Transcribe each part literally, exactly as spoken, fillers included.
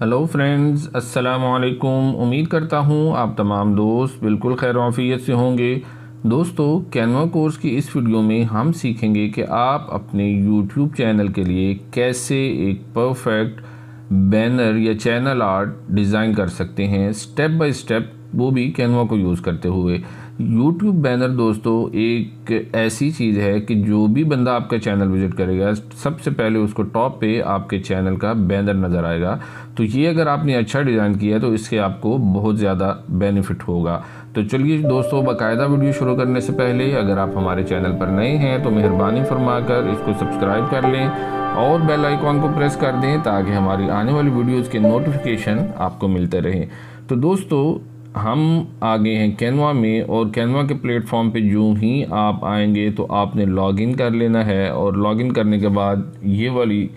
Hello friends, अस्सलाम वालेकुम। उम्मीद करता हूँ आप तमाम दोस्त बिल्कुल खैर आफियत से होंगे। दोस्तों, कैनवा कोर्स की इस वीडियो में हम सीखेंगे कि आप अपने यूट्यूब चैनल के लिए कैसे एक परफेक्ट बैनर या चैनल आर्ट डिज़ाइन कर सकते हैं, स्टेप बाय स्टेप, वो भी कैनवा को यूज़ करते हुए। यूट्यूब बैनर दोस्तों एक ऐसी चीज़ है कि जो भी बंदा आपका चैनल विज़िट करेगा, सबसे पहले उसको टॉप पे आपके चैनल का बैनर नज़र आएगा। तो ये अगर आपने अच्छा डिज़ाइन किया है तो इससे आपको बहुत ज़्यादा बेनिफिट होगा। तो चलिए दोस्तों, बाकायदा वीडियो शुरू करने से पहले अगर आप हमारे चैनल पर नए हैं तो मेहरबानी फरमाकर इसको सब्सक्राइब कर लें और बेल आइकॉन को प्रेस कर दें ताकि हमारी आने वाली वीडियोज़ के नोटिफिकेशन आपको मिलते रहें। तो दोस्तों, हम आ गए हैं कैनवा में और कैनवा के प्लेटफॉर्म पे जो ही आप आएंगे तो आपने लॉगिन कर लेना है और लॉगिन करने के बाद ये वाली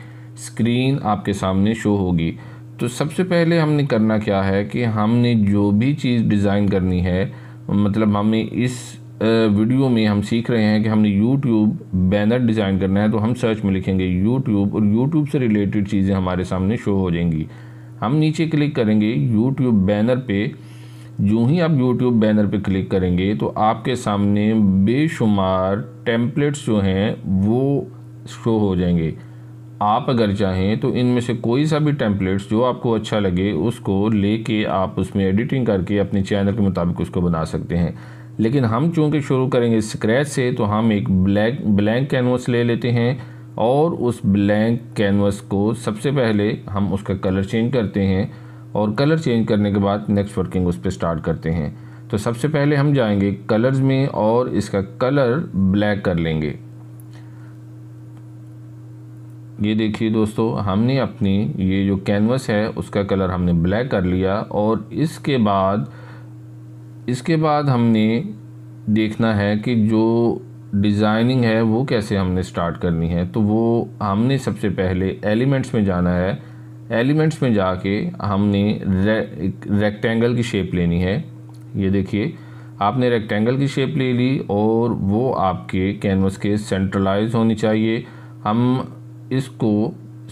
स्क्रीन आपके सामने शो होगी। तो सबसे पहले हमने करना क्या है कि हमने जो भी चीज़ डिज़ाइन करनी है, मतलब हमें इस वीडियो में हम सीख रहे हैं कि हमने यूट्यूब बैनर डिज़ाइन करना है, तो हम सर्च में लिखेंगे यूट्यूब और यूट्यूब से रिलेटेड चीज़ें हमारे सामने शो हो जाएंगी। हम नीचे क्लिक करेंगे यूट्यूब बैनर पर। जो ही आप YouTube बैनर पे क्लिक करेंगे तो आपके सामने बेशुमार टेम्पलेट्स जो हैं वो शो हो जाएंगे। आप अगर चाहें तो इनमें से कोई सा भी टेम्पलेट्स जो आपको अच्छा लगे उसको लेके आप उसमें एडिटिंग करके अपने चैनल के मुताबिक उसको बना सकते हैं। लेकिन हम चूँकि शुरू करेंगे स्क्रैच से, तो हम एक ब्लैक ब्लैंक कैनवास ले लेते हैं और उस ब्लैंक कैनवास को सबसे पहले हम उसका कलर चेंज करते हैं और कलर चेंज करने के बाद नेक्स्ट वर्किंग उस पर स्टार्ट करते हैं। तो सबसे पहले हम जाएंगे कलर्स में और इसका कलर ब्लैक कर लेंगे। ये देखिए दोस्तों, हमने अपनी ये जो कैनवस है उसका कलर हमने ब्लैक कर लिया और इसके बाद इसके बाद हमने देखना है कि जो डिज़ाइनिंग है वो कैसे हमने स्टार्ट करनी है। तो वो हमने सबसे पहले एलिमेंट्स में जाना है। एलिमेंट्स में जाके हमने रे, रेक्टेंगल की शेप लेनी है। ये देखिए, आपने रेक्टेंगल की शेप ले ली और वो आपके कैनवस के सेंट्रलाइज होनी चाहिए। हम इसको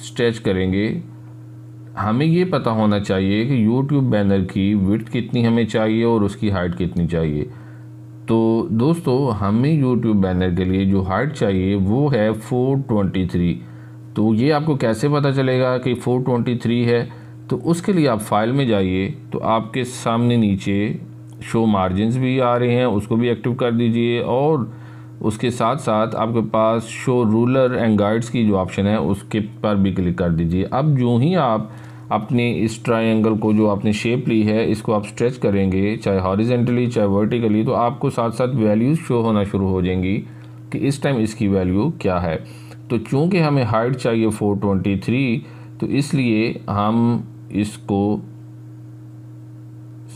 स्ट्रेच करेंगे। हमें ये पता होना चाहिए कि यूट्यूब बैनर की विड्थ कितनी हमें चाहिए और उसकी हाइट कितनी चाहिए। तो दोस्तों, हमें यूट्यूब बैनर के लिए जो हाइट चाहिए वो है फोर ट्वेंटी थ्री। तो ये आपको कैसे पता चलेगा कि फोर ट्वेंटी थ्री है? तो उसके लिए आप फाइल में जाइए तो आपके सामने नीचे शो मार्जिन्स भी आ रहे हैं, उसको भी एक्टिव कर दीजिए और उसके साथ साथ आपके पास शो रूलर एंड गाइड्स की जो ऑप्शन है उसके पर भी क्लिक कर दीजिए। अब जो ही आप अपने इस ट्रायंगल को जो आपने शेप ली है इसको आप स्ट्रेच करेंगे, चाहे हॉरिजेंटली चाहे वर्टिकली, तो आपको साथ साथ वैल्यूज़ शो होना शुरू हो जाएंगी कि इस टाइम इसकी वैल्यू क्या है। तो चूँकि हमें हाइट चाहिए फोर ट्वेंटी थ्री, तो इसलिए हम इसको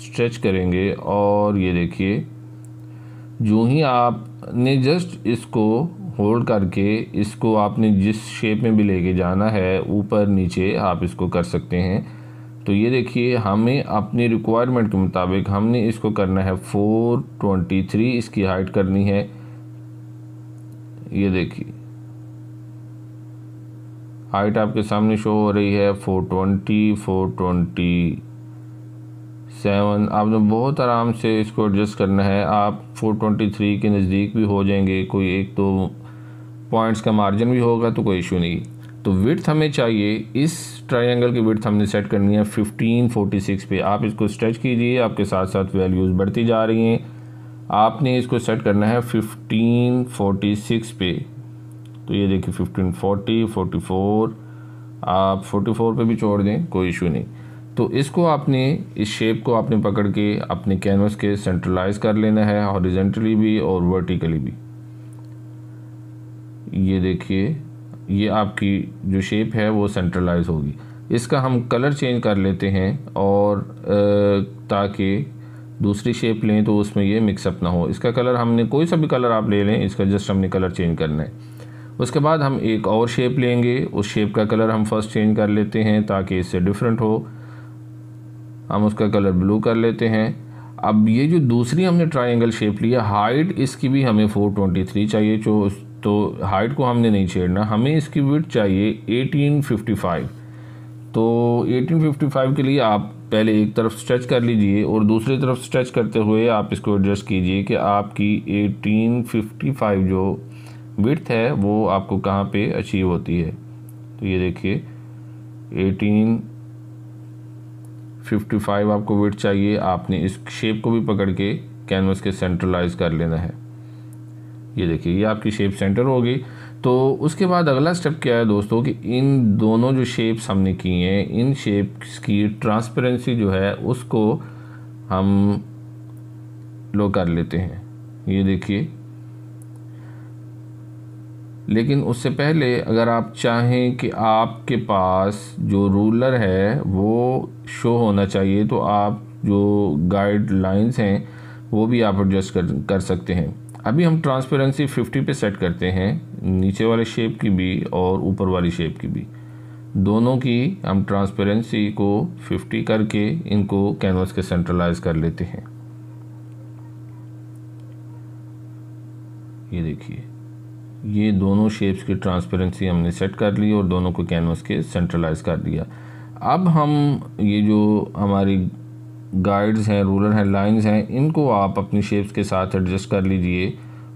स्ट्रेच करेंगे और ये देखिए, जो ही आपने जस्ट इसको होल्ड करके इसको आपने जिस शेप में भी लेके जाना है, ऊपर नीचे आप इसको कर सकते हैं। तो ये देखिए, हमें अपनी रिक्वायरमेंट के मुताबिक हमने इसको करना है फोर ट्वेंटी थ्री, इसकी हाइट करनी है। ये देखिए, हाइट आपके सामने शो हो रही है four twenty, four twenty seven. आपने बहुत आराम से इसको एडजस्ट करना है। आप फोर ट्वेंटी थ्री के नज़दीक भी हो जाएंगे, कोई एक तो पॉइंट्स का मार्जिन भी होगा तो कोई इशू नहीं। तो विड्थ हमें चाहिए, इस ट्रायंगल की विड्थ हमने सेट करनी है फिफ्टीन फोर्टी सिक्स पे। आप इसको स्ट्रेच कीजिए, आपके साथ साथ वैल्यूज़ बढ़ती जा रही हैं। आपने इसको सेट करना है फिफ्टीन फोर्टी सिक्स पे। तो ये देखिए फिफ्टीन फोर्टी, फोर्टी फोर, आप फोर्टी फोर पे भी छोड़ दें, कोई इशू नहीं। तो इसको आपने, इस शेप को आपने पकड़ के अपने कैनवस के सेंट्रलाइज कर लेना है, हॉरिजॉन्टली भी और वर्टिकली भी। ये देखिए, ये आपकी जो शेप है वो सेंट्रलाइज होगी। इसका हम कलर चेंज कर लेते हैं और ताकि दूसरी शेप लें तो उसमें ये मिक्सअप ना हो। इसका कलर हमने, कोई सा भी कलर आप ले लें, इसका जस्ट हमने कलर चेंज करना है। उसके बाद हम एक और शेप लेंगे, उस शेप का कलर हम फर्स्ट चेंज कर लेते हैं ताकि इससे डिफरेंट हो। हम उसका कलर ब्लू कर लेते हैं। अब ये जो दूसरी हमने ट्रायंगल शेप लिया, हाइट इसकी भी हमें फोर ट्वेंटी थ्री चाहिए, जो तो हाइट को हमने नहीं छेड़ना, हमें इसकी विड्थ चाहिए एटीन फिफ्टी फाइव। तो अठारह सौ पचपन के लिए आप पहले एक तरफ स्ट्रेच कर लीजिए और दूसरी तरफ स्ट्रेच करते हुए आप इसको एडजस्ट कीजिए कि आपकी अठारह सौ पचपन जो विड्थ है वो आपको कहाँ पे अचीव होती है। तो ये देखिए अठारह सौ पचपन आपको विड्थ चाहिए, आपने इस शेप को भी पकड़ के कैनवस के सेंट्रलाइज कर लेना है। ये देखिए ये आपकी शेप सेंटर हो गई। तो उसके बाद अगला स्टेप क्या है दोस्तों कि इन दोनों जो शेप्स हमने की हैं इन शेप्स की ट्रांसपेरेंसी जो है उसको हम लो कर लेते हैं। ये देखिए, लेकिन उससे पहले अगर आप चाहें कि आपके पास जो रूलर है वो शो होना चाहिए तो आप जो गाइडलाइंस हैं वो भी आप एडजस्ट कर कर सकते हैं। अभी हम ट्रांसपेरेंसी पचास पे सेट करते हैं, नीचे वाले शेप की भी और ऊपर वाली शेप की भी, दोनों की हम ट्रांसपेरेंसी को पचास करके इनको कैनवास के सेंट्रलाइज कर लेते हैं। ये देखिए ये दोनों शेप्स की ट्रांसपेरेंसी हमने सेट कर ली और दोनों को कैनवास के सेंट्रलाइज कर दिया। अब हम ये जो हमारी गाइड्स हैं, रूलर हैं, लाइंस हैं, इनको आप अपनी शेप्स के साथ एडजस्ट कर लीजिए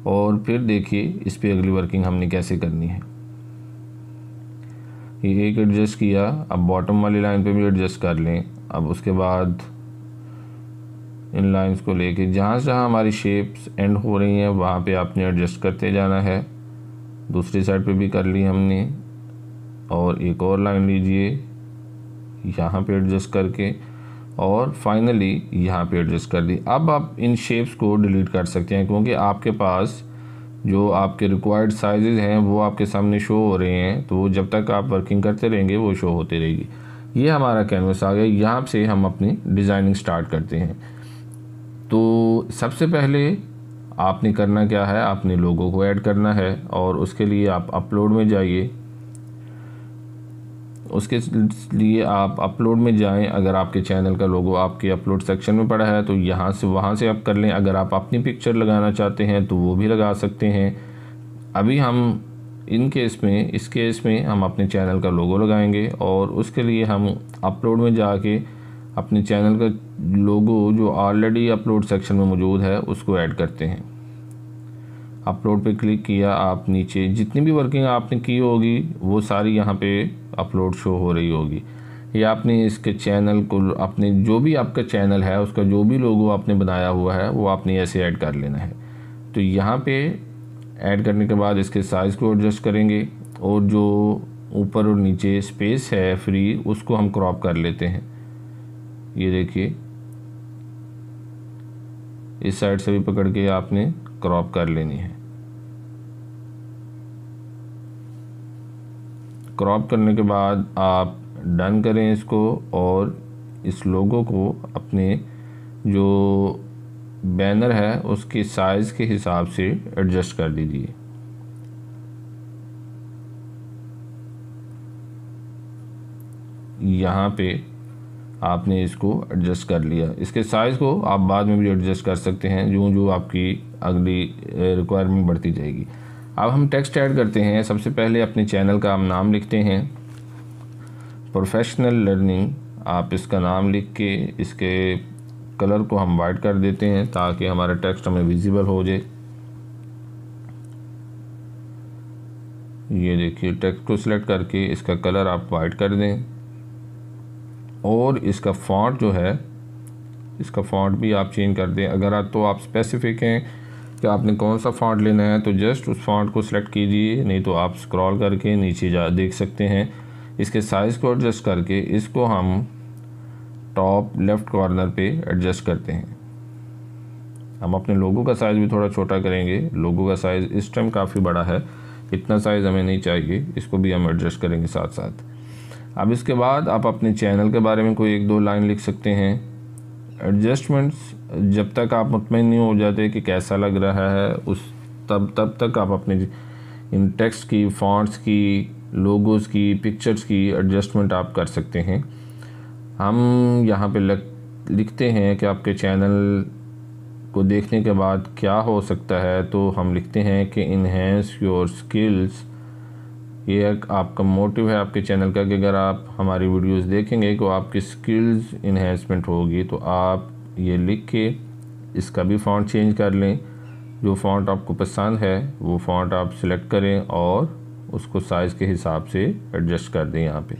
और फिर देखिए इस पर अगली वर्किंग हमने कैसे करनी है। ये एक एडजस्ट किया, अब बॉटम वाली लाइन पे भी एडजस्ट कर लें। अब उसके बाद इन लाइंस को लेके जहाँ जहाँ हमारी शेप्स एंड हो रही हैं वहाँ पे आपने एडजस्ट करते जाना है। दूसरी साइड पे भी कर ली हमने, और एक और लाइन लीजिए यहाँ पर एडजस्ट करके और फाइनली यहाँ पे एडजस्ट कर दी। अब आप इन शेप्स को डिलीट कर सकते हैं क्योंकि आपके पास जो आपके रिक्वायर्ड साइजेज़ हैं वो आपके सामने शो हो रहे हैं, तो जब तक आप वर्किंग करते रहेंगे वो शो होते रहेगी। ये हमारा कैनवस आ गया, यहाँ से हम अपनी डिज़ाइनिंग स्टार्ट करते हैं। तो सबसे पहले आपने करना क्या है, आपने लोगों को ऐड करना है और उसके लिए आप अपलोड में जाइए। उसके लिए आप अपलोड में जाएं, अगर आपके चैनल का लोगो आपके अपलोड सेक्शन में पड़ा है तो यहाँ से वहाँ से आप कर लें। अगर आप अपनी पिक्चर लगाना चाहते हैं तो वो भी लगा सकते हैं। अभी हम इन केस में इस केस में हम अपने चैनल का लोगो लगाएंगे और उसके लिए हम अपलोड में जाके अपने चैनल का लोगो जो ऑलरेडी अपलोड सेक्शन में मौजूद है उसको ऐड करते हैं। अपलोड पे क्लिक किया, आप नीचे जितनी भी वर्किंग आपने की होगी वो सारी यहाँ पे अपलोड शो हो रही होगी। ये आपने इसके चैनल को अपने जो भी आपका चैनल है उसका जो भी लोगो आपने बनाया हुआ है वो आपने ऐसे ऐड कर लेना है। तो यहाँ पे ऐड करने के बाद इसके साइज़ को एडजस्ट करेंगे और जो ऊपर और नीचे स्पेस है फ्री उसको हम क्रॉप कर लेते हैं। ये देखिए इस साइड से भी पकड़ के आपने क्रॉप कर लेनी है। क्रॉप करने के बाद आप डन करें इसको और इस लोगो को अपने जो बैनर है उसके साइज़ के हिसाब से एडजस्ट कर दीजिए। यहाँ पे आपने इसको एडजस्ट कर लिया, इसके साइज़ को आप बाद में भी एडजस्ट कर सकते हैं जो जो आपकी अगली रिक्वायरमेंट बढ़ती जाएगी। अब हम टेक्स्ट ऐड करते हैं। सबसे पहले अपने चैनल का हम नाम लिखते हैं प्रोफेशनल लर्निंग, आप इसका नाम लिख के इसके कलर को हम वाइट कर देते हैं ताकि हमारा टेक्स्ट हमें विजिबल हो जाए। ये देखिए टेक्स्ट को सिलेक्ट करके इसका कलर आप वाइट कर दें और इसका फॉन्ट जो है इसका फॉन्ट भी आप चेंज कर दें। अगर आप तो आप स्पेसिफिक हैं कि आपने कौन सा फॉन्ट लेना है तो जस्ट उस फॉन्ट को सिलेक्ट कीजिए, नहीं तो आप स्क्रॉल करके नीचे जा देख सकते हैं। इसके साइज़ को एडजस्ट करके इसको हम टॉप लेफ़्ट कॉर्नर पे एडजस्ट करते हैं। हम अपने लोगो का साइज़ भी थोड़ा छोटा करेंगे, लोगो का साइज़ इस टाइम काफ़ी बड़ा है, इतना साइज़ हमें नहीं चाहिए, इसको भी हम एडजस्ट करेंगे साथ साथ। अब इसके बाद आप अपने चैनल के बारे में कोई एक दो लाइन लिख सकते हैं। एडजस्टमेंट्स जब तक आप मुतमिन नहीं हो जाते कि कैसा लग रहा है उस तब तब तक आप अपने इन टेक्स्ट की, फॉन्ट्स की, लोगोज़ की, पिक्चर्स की एडजस्टमेंट आप कर सकते हैं। हम यहाँ पे लिखते हैं कि आपके चैनल को देखने के बाद क्या हो सकता है, तो हम लिखते हैं कि इन्हेंस योर स्किल्स ये एक आपका मोटिव है आपके चैनल का कि अगर आप हमारी वीडियोस देखेंगे तो आपकी स्किल्स इन्हेंसमेंट होगी। तो आप ये लिख के इसका भी फ़ॉन्ट चेंज कर लें, जो फ़ॉन्ट आपको पसंद है वो फ़ॉन्ट आप सिलेक्ट करें और उसको साइज़ के हिसाब से एडजस्ट कर दें। यहाँ पे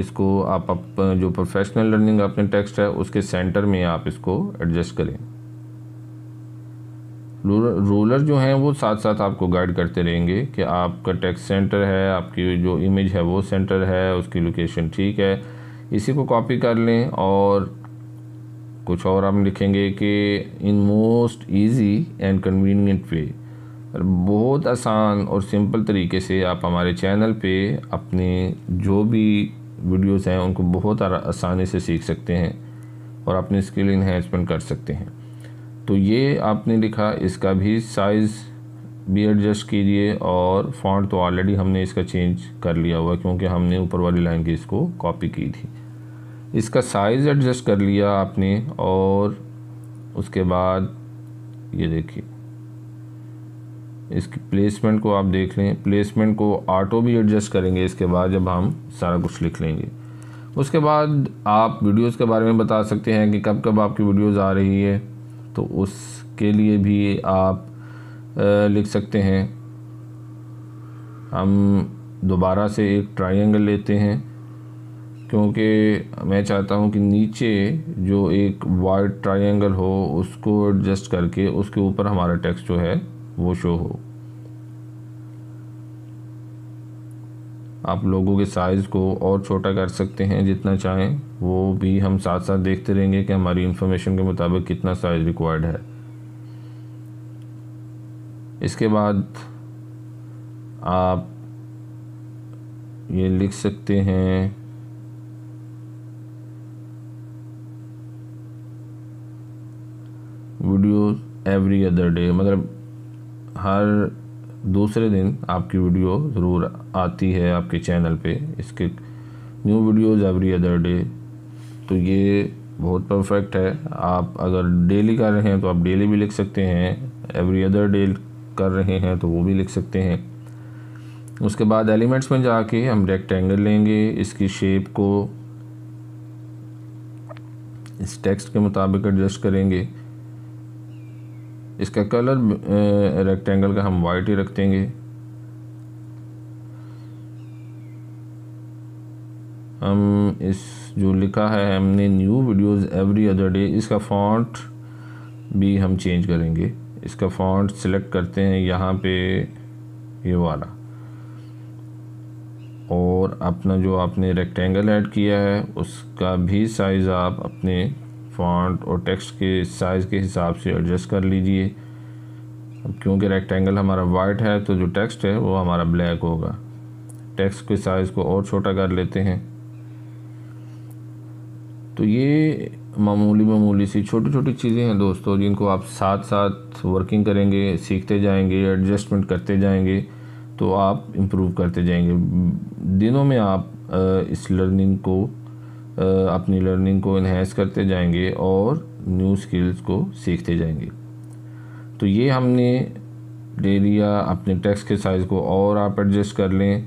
इसको आप, आप जो प्रोफेशनल लर्निंग आपने टेक्स्ट है उसके सेंटर में आप इसको एडजस्ट करें। रोलर जो हैं वो साथ साथ आपको गाइड करते रहेंगे कि आपका टेक्स्ट सेंटर है, आपकी जो इमेज है वो सेंटर है, उसकी लोकेशन ठीक है। इसी को कॉपी कर लें और कुछ और हम लिखेंगे कि in most easy and convenient way, बहुत आसान और सिंपल तरीके से आप हमारे चैनल पे अपने जो भी वीडियोस हैं उनको बहुत आसानी से सीख सकते हैं और अपनी स्किल इन्हेंसमेंट कर सकते हैं। तो ये आपने लिखा, इसका भी साइज़ भी एडजस्ट कीजिए और फॉन्ट तो ऑलरेडी हमने इसका चेंज कर लिया हुआ क्योंकि हमने ऊपर वाली लाइन की इसको कॉपी की थी। इसका साइज़ एडजस्ट कर लिया आपने और उसके बाद ये देखिए इसकी प्लेसमेंट को आप देख लें। प्लेसमेंट को ऑटो भी एडजस्ट करेंगे इसके बाद, जब हम सारा कुछ लिख लेंगे। उसके बाद आप वीडियोस के बारे में बता सकते हैं कि कब कब आपकी वीडियोस आ रही है, तो उसके लिए भी आप लिख सकते हैं। हम दोबारा से एक ट्रायंगल लेते हैं क्योंकि मैं चाहता हूं कि नीचे जो एक वाइड ट्रायंगल हो उसको एडजस्ट करके उसके ऊपर हमारा टेक्स्ट जो है वो शो हो। आप लोगों के साइज़ को और छोटा कर सकते हैं जितना चाहें, वो भी हम साथ साथ देखते रहेंगे कि हमारी इंफॉर्मेशन के मुताबिक कितना साइज़ रिक्वायर्ड है। इसके बाद आप ये लिख सकते हैं वीडियोस एवरी अदर डे, मतलब हर दूसरे दिन आपकी वीडियो ज़रूर आती है आपके चैनल पे। इसके new videos every other day, तो ये बहुत परफेक्ट है। आप अगर डेली कर रहे हैं तो आप डेली भी लिख सकते हैं, एवरी अदर डे कर रहे हैं तो वो भी लिख सकते हैं। उसके बाद एलिमेंट्स में जाके हम रेक्टेंगल लेंगे, इसकी शेप को इस टेक्स्ट के मुताबिक एडजस्ट करेंगे। इसका कलर रेक्टेंगल का हम वाइट ही रखेंगे। हम इस जो लिखा है हमने new videos every other day, इसका फॉन्ट भी हम चेंज करेंगे। इसका फॉन्ट सिलेक्ट करते हैं यहाँ पे ये वाला, और अपना जो आपने रेक्टेंगल ऐड किया है उसका भी साइज़ आप अपने फ़ॉन्ट और टेक्स्ट के साइज़ के हिसाब से एडजस्ट कर लीजिए। क्योंकि रेक्टेंगल हमारा वाइट है तो जो टेक्स्ट है वो हमारा ब्लैक होगा। टेक्स्ट के साइज़ को और छोटा कर लेते हैं। तो ये मामूली मामूली सी छोटी छोटी चीज़ें हैं दोस्तों, जिनको आप साथ साथ वर्किंग करेंगे, सीखते जाएंगे, एडजस्टमेंट करते जाएंगे तो आप इम्प्रूव करते जाएंगे। दिनों में आप इस लर्निंग को अपनी लर्निंग को इन्हेंस करते जाएंगे और न्यू स्किल्स को सीखते जाएंगे। तो ये हमने दे दिया, अपने टेक्स्ट के साइज़ को और आप एडजस्ट कर लें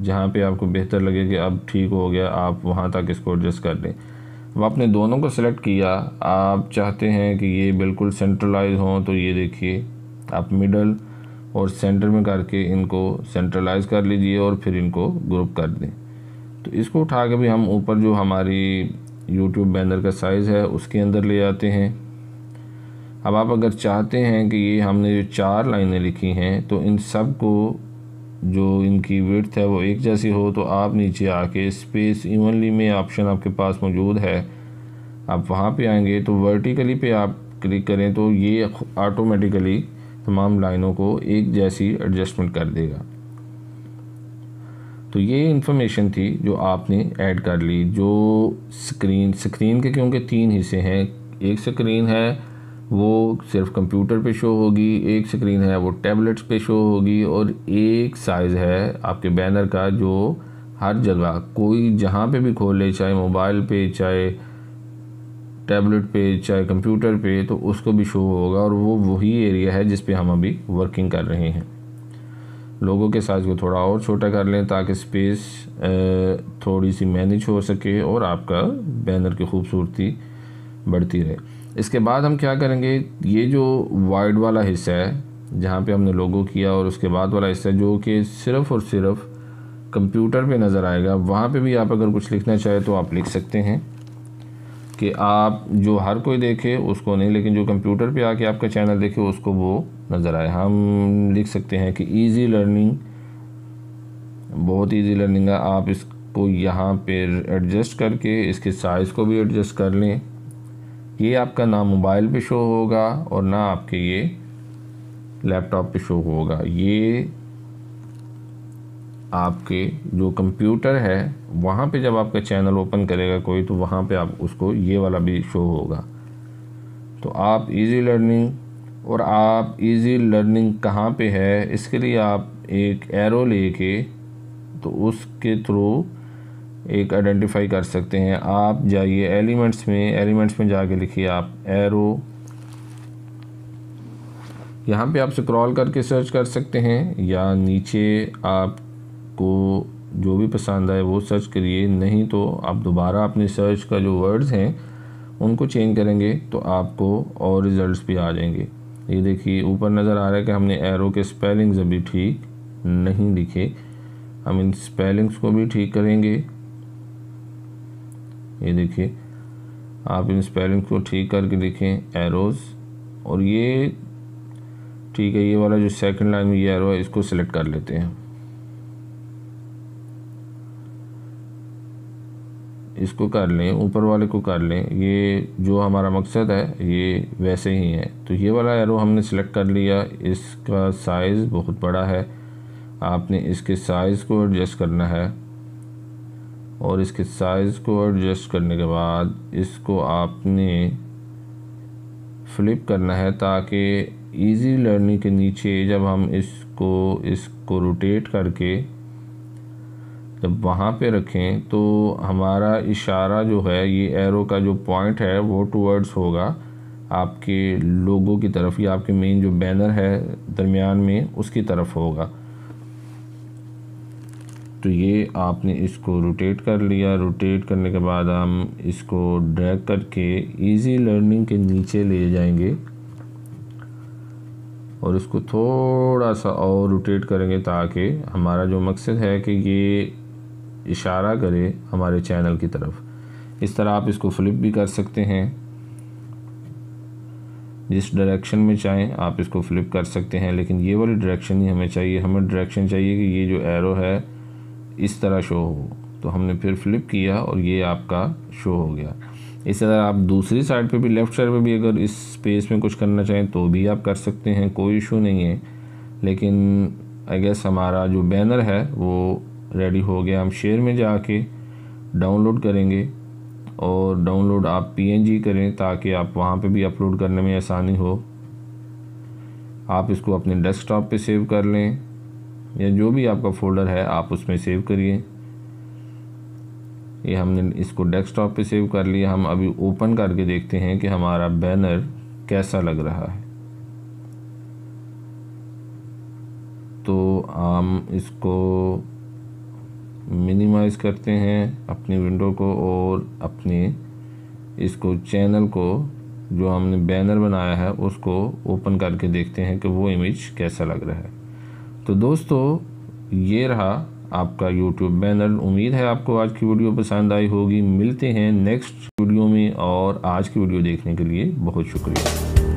जहाँ पे आपको बेहतर लगे कि अब ठीक हो गया, आप वहाँ तक इसको एडजस्ट कर लें। अब आपने दोनों को सिलेक्ट किया, आप चाहते हैं कि ये बिल्कुल सेंट्रलाइज हों, तो ये देखिए आप मिडल और सेंटर में करके इनको सेंट्रलाइज कर लीजिए और फिर इनको ग्रुप कर दें। तो इसको उठा के भी हम ऊपर जो हमारी YouTube बैनर का साइज़ है उसके अंदर ले आते हैं। अब आप अगर चाहते हैं कि ये हमने जो चार लाइनें लिखी हैं तो इन सब को जो इनकी विड्थ है वो एक जैसी हो, तो आप नीचे आके स्पेस इवनली में ऑप्शन आपके पास मौजूद है, आप वहाँ पे आएंगे तो वर्टिकली पे आप क्लिक करें तो ये ऑटोमेटिकली तमाम लाइनों को एक जैसी एडजस्टमेंट कर देगा। तो ये इन्फॉर्मेशन थी जो आपने ऐड कर ली। जो स्क्रीन स्क्रीन के क्योंकि तीन हिस्से हैं, एक स्क्रीन है वो सिर्फ कंप्यूटर पे शो होगी, एक स्क्रीन है वो टैबलेट्स पे शो होगी, और एक साइज़ है आपके बैनर का जो हर जगह कोई जहाँ पे भी खोले, चाहे मोबाइल पे, चाहे टैबलेट पे चाहे कंप्यूटर पे, तो उसको भी शो होगा। और वो वही एरिया है जिस पे हम अभी वर्किंग कर रहे हैं। लोगों के साइज़ को थोड़ा और छोटा कर लें ताकि स्पेस थोड़ी सी मैनेज हो सके और आपका बैनर की खूबसूरती बढ़ती रहे। इसके बाद हम क्या करेंगे, ये जो वाइड वाला हिस्सा है जहाँ पे हमने लोगो किया और उसके बाद वाला हिस्सा जो कि सिर्फ़ और सिर्फ कंप्यूटर पे नज़र आएगा, वहाँ पे भी आप अगर कुछ लिखना चाहे तो आप लिख सकते हैं कि आप जो हर कोई देखे उसको नहीं, लेकिन जो कंप्यूटर पे आके आपका चैनल देखे उसको वो नज़र आए। हम लिख सकते हैं कि ईज़ी लर्निंग, बहुत ईजी लर्निंग है। आप इसको यहाँ पर एडजस्ट करके इसके साइज़ को भी एडजस्ट कर लें। ये आपका ना मोबाइल पे शो होगा और ना आपके ये लैपटॉप पे शो होगा। ये आपके जो कंप्यूटर है वहाँ पे जब आपका चैनल ओपन करेगा कोई, तो वहाँ पे आप उसको ये वाला भी शो होगा। तो आप इजी लर्निंग, और आप इजी लर्निंग कहाँ पे है इसके लिए आप एक एरो लेके तो उसके थ्रू एक आइडेंटिफाई कर सकते हैं। आप जाइए एलिमेंट्स में, एलिमेंट्स में जाके लिखिए आप एरो, यहाँ पे आप स्क्रॉल करके सर्च कर सकते हैं या नीचे आपको जो भी पसंद आए वो सर्च करिए, नहीं तो आप दोबारा अपने सर्च का जो वर्ड्स हैं उनको चेंज करेंगे तो आपको और रिज़ल्ट्स भी आ जाएंगे। ये देखिए ऊपर नज़र आ रहा है कि हमने एरो के स्पेलिंग्स अभी ठीक नहीं लिखे, हम इन स्पेलिंग्स को भी ठीक करेंगे। ये देखिए आप इन स्पेलिंग को ठीक करके देखें एरोज़, और ये ठीक है, ये वाला जो सेकंड लाइन में ये एरो है इसको सिलेक्ट कर लेते हैं, इसको कर लें, ऊपर वाले को कर लें। ये जो हमारा मकसद है ये वैसे ही है। तो ये वाला एरो हमने सिलेक्ट कर लिया, इसका साइज़ बहुत बड़ा है, आपने इसके साइज़ को एडजस्ट करना है और इसके साइज़ को एडजस्ट करने के बाद इसको आपने फ्लिप करना है ताकि इजी लर्निंग के नीचे जब हम इसको इसको रोटेट करके जब वहाँ पे रखें तो हमारा इशारा जो है ये एरो का जो पॉइंट है वो टुवर्ड्स होगा आपके लोगों की तरफ या आपके मेन जो बैनर है दरमियान में उसकी तरफ होगा। तो ये आपने इसको रोटेट कर लिया। रोटेट करने के बाद हम इसको ड्रैग करके इजी लर्निंग के नीचे ले जाएंगे और इसको थोड़ा सा और रोटेट करेंगे ताकि हमारा जो मकसद है कि ये इशारा करे हमारे चैनल की तरफ। इस तरह आप इसको फ्लिप भी कर सकते हैं, जिस डायरेक्शन में चाहें आप इसको फ्लिप कर सकते हैं, लेकिन ये वाली डायरेक्शन ही हमें चाहिए। हमें डायरेक्शन चाहिए कि ये जो एरो है इस तरह शो हो। तो हमने फिर फ्लिप किया और ये आपका शो हो गया। इस तरह आप दूसरी साइड पे भी, लेफ़्ट साइड पे भी अगर इस स्पेस में कुछ करना चाहें तो भी आप कर सकते हैं, कोई इशू नहीं है। लेकिन आई गेस हमारा जो बैनर है वो रेडी हो गया। हम शेयर में जाके डाउनलोड करेंगे और डाउनलोड आप पीएनजी करें ताकि आप वहाँ पे भी अपलोड करने में आसानी हो। आप इसको अपने डेस्कटॉप पे सेव कर लें या जो भी आपका फ़ोल्डर है आप उसमें सेव करिए। ये हमने इसको डेस्कटॉप पे सेव कर लिया। हम अभी ओपन करके देखते हैं कि हमारा बैनर कैसा लग रहा है। तो हम इसको मिनिमाइज़ करते हैं अपनी विंडो को और अपने इसको चैनल को जो हमने बैनर बनाया है उसको ओपन करके देखते हैं कि वो इमेज कैसा लग रहा है। तो दोस्तों ये रहा आपका YouTube बैनर। उम्मीद है आपको आज की वीडियो पसंद आई होगी। मिलते हैं नेक्स्ट वीडियो में, और आज की वीडियो देखने के लिए बहुत शुक्रिया।